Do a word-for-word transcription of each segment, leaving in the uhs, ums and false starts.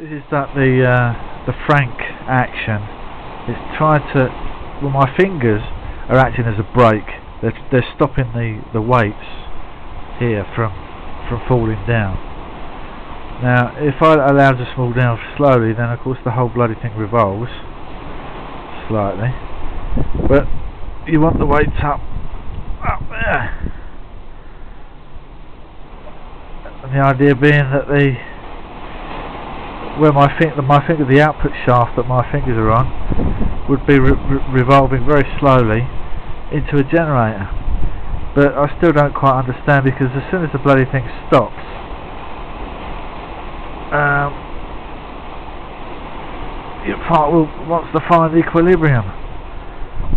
This is that the uh, the Frank action. It's tried to. Well, my fingers are acting as a brake. They're they're stopping the the weights here from from falling down. Now, if I allow this to fall down slowly, then of course the whole bloody thing revolves slightly. But you want the weights up up there. And the idea being that the where my finger, my finger, the output shaft that my fingers are on, would be re re revolving very slowly into a generator. But I still don't quite understand, because as soon as the bloody thing stops, um, your part will wants to find equilibrium.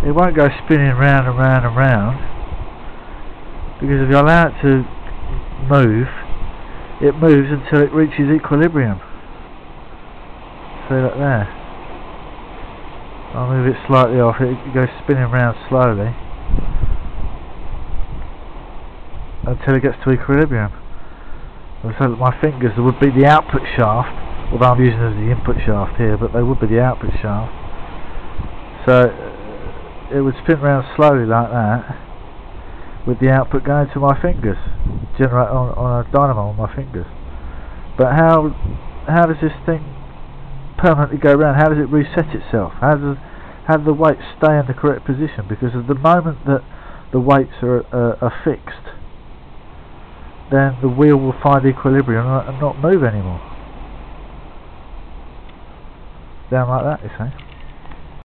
It won't go spinning round and round and round, because if you allow it to move, it moves until it reaches equilibrium. See that there? I'll move it slightly off, it goes spinning round slowly until it gets to equilibrium. So that my fingers would be the output shaft, although I'm using it as the input shaft here, but they would be the output shaft. So it would spin round slowly like that, with the output going to my fingers, generate on, on a dynamo on my fingers. But how how does this thing permanently go round? How does it reset itself? How does how do the weights stay in the correct position? Because at the moment that the weights are uh, are fixed, then the wheel will find equilibrium and not move anymore. Down like that, you see.